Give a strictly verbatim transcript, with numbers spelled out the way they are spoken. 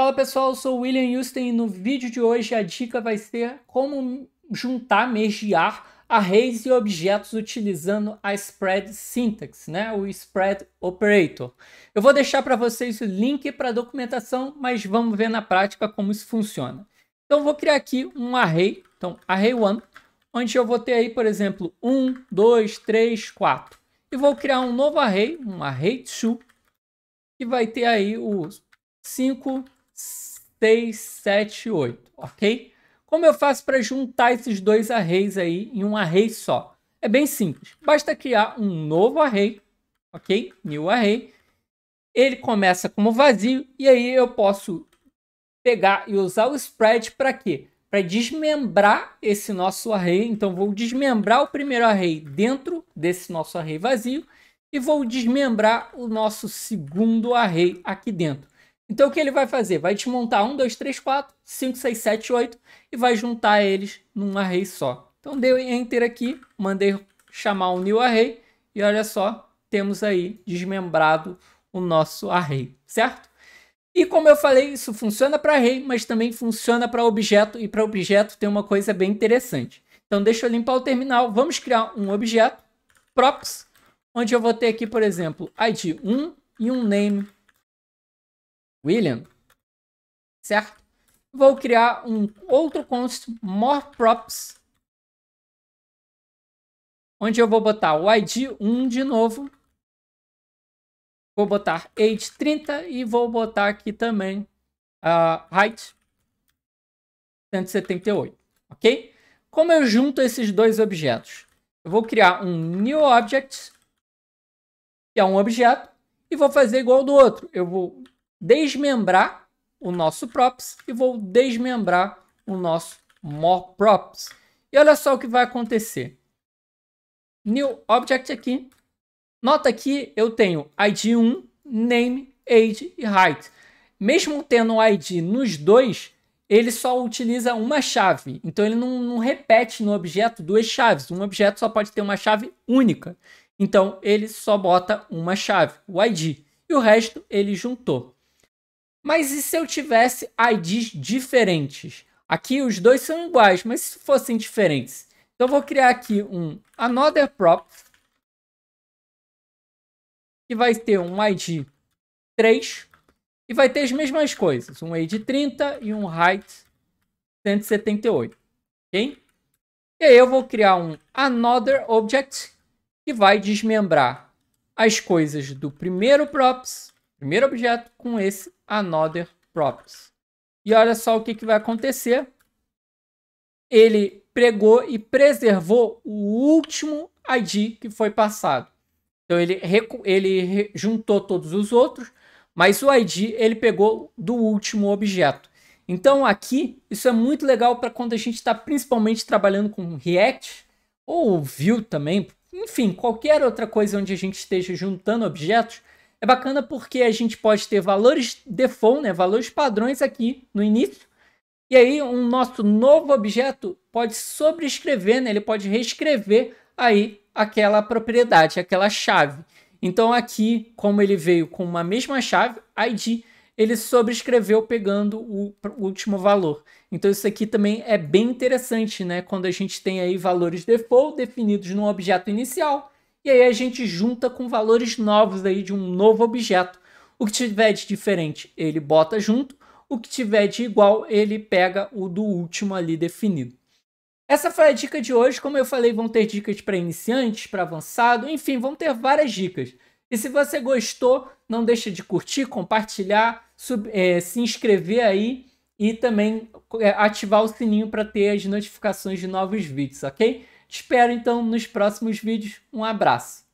Fala pessoal, eu sou o Willian Justen e no vídeo de hoje a dica vai ser como juntar, mergear arrays e objetos utilizando a spread syntax, né? O spread operator. Eu vou deixar para vocês o link para a documentação, mas vamos ver na prática como isso funciona. Então eu vou criar aqui um array, então array one, onde eu vou ter aí, por exemplo, um, dois, três, quatro. E vou criar um novo array, um array two, que vai ter aí os cinco, seis, sete, oito, ok? Como eu faço para juntar esses dois arrays aí em um array só? É bem simples, basta criar um novo array, ok? New array. Ele começa como vazio e aí eu posso pegar e usar o spread para quê? Para desmembrar esse nosso array. Então vou desmembrar o primeiro array dentro desse nosso array vazio e vou desmembrar o nosso segundo array aqui dentro. Então o que ele vai fazer? Vai desmontar um, dois, três, quatro, cinco, seis, sete, oito e vai juntar eles num array só. Então dei enter aqui, mandei chamar o new array e olha só, temos aí desmembrado o nosso array, certo? E como eu falei, isso funciona para array, mas também funciona para objeto, e para objeto tem uma coisa bem interessante. Então deixa eu limpar o terminal, vamos criar um objeto, props, onde eu vou ter aqui, por exemplo, I D um e um name, William, certo? Vou criar um outro const, more props, onde eu vou botar o I D um de novo. Vou botar age trinta e vou botar aqui também a uh, height cento e setenta e oito, ok? Como eu junto esses dois objetos? Eu vou criar um new object, que é um objeto, e vou fazer igual ao do outro. Eu vou desmembrar o nosso props e vou desmembrar o nosso more props. E olha só o que vai acontecer. New object aqui. Nota que eu tenho I D um, name, age e height. Mesmo tendo um I D nos dois, ele só utiliza uma chave. Então ele não, não repete no objeto duas chaves. Um objeto só pode ter uma chave única. Então ele só bota uma chave, o I D. E o resto ele juntou. Mas e se eu tivesse I Ds diferentes? Aqui os dois são iguais, mas se fossem diferentes? Então eu vou criar aqui um another prop, que vai ter um I D três e vai ter as mesmas coisas, um age trinta e um height cento e setenta e oito, ok? E aí eu vou criar um another object que vai desmembrar as coisas do primeiro props, primeiro objeto, com esse another props. E olha só o que, que vai acontecer. Ele pegou e preservou o último I D que foi passado. Então ele, ele juntou todos os outros, mas o I D ele pegou do último objeto. Então aqui, isso é muito legal para quando a gente está principalmente trabalhando com React, ou Vue também, enfim, qualquer outra coisa onde a gente esteja juntando objetos, é bacana porque a gente pode ter valores default, né, valores padrões aqui no início, e aí um nosso novo objeto pode sobrescrever, né, ele pode reescrever aí aquela propriedade, aquela chave. Então aqui, como ele veio com uma mesma chave, I D, ele sobrescreveu pegando o último valor. Então isso aqui também é bem interessante, né? Quando a gente tem aí valores default definidos num objeto inicial, e aí a gente junta com valores novos aí de um novo objeto. O que tiver de diferente, ele bota junto. O que tiver de igual, ele pega o do último ali definido. Essa foi a dica de hoje. Como eu falei, vão ter dicas para iniciantes, para avançado, enfim, vão ter várias dicas. E se você gostou, não deixa de curtir, compartilhar, sub, é, se inscrever aí e também é, ativar o sininho para ter as notificações de novos vídeos, ok? Te espero então nos próximos vídeos. Um abraço!